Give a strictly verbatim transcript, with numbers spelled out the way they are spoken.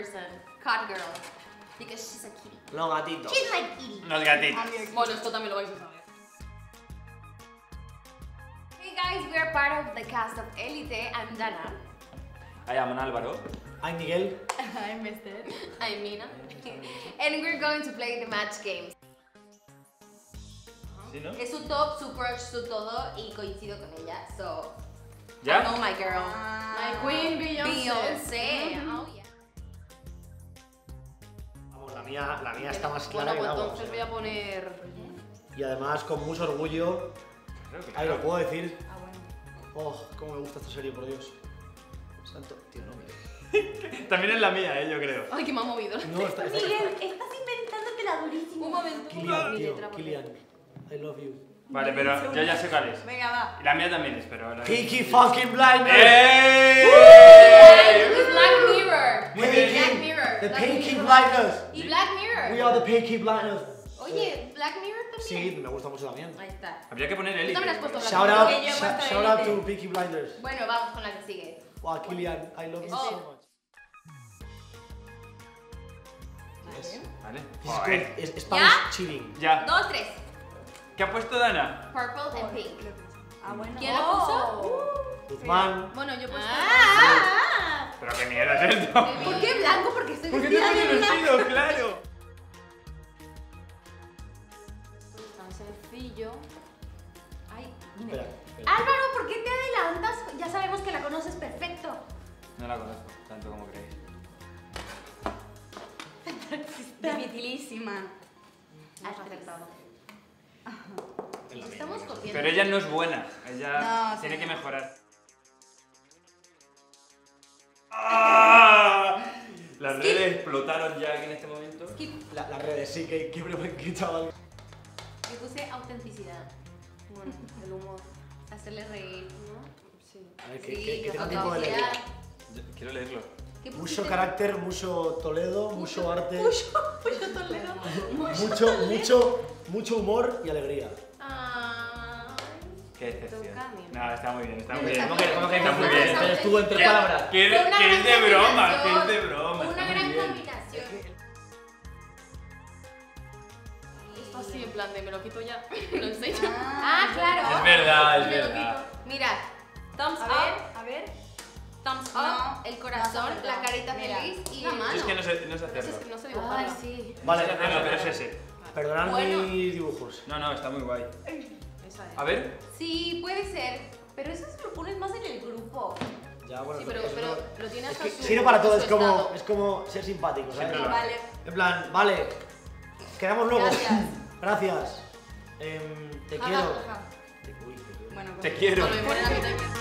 person, Cod Girl, because she's a kitty. Los gatitos. She's my kitty. Los gatitos. Bueno, esto también lo vais a saber. Hey guys, we are part of the cast of Elite. I'm Danna. I am Álvaro. I'm Miguel. I'm Ester. I'm Mina. And we're going to play the match game. ¿Sí, no? Es su top, su crush, su todo, y coincido con ella, so... ¿Ya? I know my girl. Ah, my queen, Beyoncé. Beyoncé. Mm -hmm. Oh, yeah. Vamos, la mía, la mía está más clara bueno, que la otra. Entonces voy a poner... Y además, con mucho orgullo... Ahí lo puedo decir. Ah, bueno. Oh, cómo me gusta esta serie, por Dios. Santo, tío, no me... También es la mía, eh, yo creo. Ay, que me ha movido. No, está, está... Miguel, estás inventándotela durísimo. Un momento. Kilian, tío, Kilian. I love you. Vale, pero yo ya sé cuál es. Venga, va. Y la mía también es, pero... Peaky fucking Blinders. ¡Eh! Black Mirror. Black Mirror. The Peaky Blinders. Y Black Mirror. We are the Peaky Blinders. Oye, Black Mirror también. Sí, me gusta mucho también. Ahí está. Habría que poner Elite. Tú también has puesto Black Mirror. Shout out to Peaky Blinders. Bueno, vamos con la que sigue. Wow, Kilian, I love you so much. Vale. Vale. Es Spanish cheating. Ya. Dos, tres. ¿Qué ha puesto Danna? Purple and pink. Ah, bueno. ¿Quién lo puso? Guzmán. Bueno, yo he puesto... ¡Ah! Pero qué mierda es esto. ¿Por qué blanco? Porque estoy... Porque te pones vestido, claro. Tan sencillo. Ay, mira. Álvaro, ¿por qué te adelantas? Ya sabemos que la conoces perfecto. No la conozco, tanto como creéis. Dimitilísima. Has acertado. Estamos copiando. Pero ella no es buena, ella no, tiene sí. que mejorar. ¡Ah! Las Skip. redes explotaron ya aquí en este momento. La, las redes sí, que, que, que chaval. Yo puse autenticidad. Bueno, el humor. Hacerle reír, ¿no? Sí. A ver, ¿qué, sí, qué, qué tengo tiempo de leer? Yo quiero leerlo. Mucho carácter, mucho Toledo, mucho, mucho arte. Mucho, mucho Toledo. Mucho, mucho, Toledo. mucho, mucho humor y alegría. Ah, qué excepción. No, está muy bien, está muy bien. ¿Cómo que está muy bien? Estuvo entre palabras. Que es de broma, que es de broma. Una gran combinación. Esto así en plan de me lo quito ya, me lo enseño. Ah, claro. Es verdad, es verdad. Mira, thumbs up. A ver. Thumbs up, no, el corazón, no, la carita feliz y la mano. Es que no sé, no sé hacerlo. Es que no sé dibujarlo. Ay, sí. Vale, no, no, pero es ese. Perdonad bueno. mis dibujos. No, no, está muy guay. Esa es. A ver. Sí, puede ser. Pero eso se lo pones más en el grupo. Ya, bueno. Sí, pero, pero, pero no. lo tienes es que, a su, Sirve para todo, es como, es como ser simpático, ¿sabes? Sí, vale. En plan, vale. Quedamos luego. Gracias. Gracias. Eh, te, ajá, quiero. Ajá. Te, uy, te quiero. Bueno, pues, te quiero.